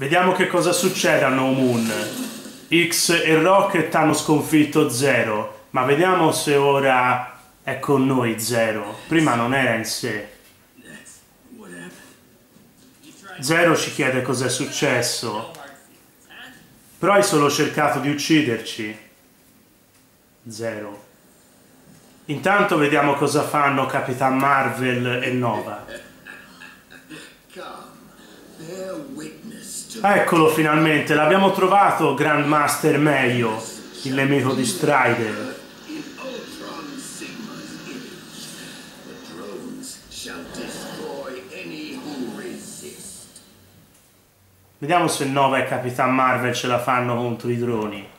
Vediamo che cosa succede a Knowmoon. X e Rocket hanno sconfitto Zero, ma vediamo se ora è con noi Zero. Prima non era in sé. Zero ci chiede cos'è successo. Però hai solo cercato di ucciderci, Zero. Intanto vediamo cosa fanno Capitan Marvel e Nova. Eccolo finalmente, l'abbiamo trovato Grandmaster Melio, il nemico di Strider. Vediamo se Nova e Capitan Marvel ce la fanno contro i droni.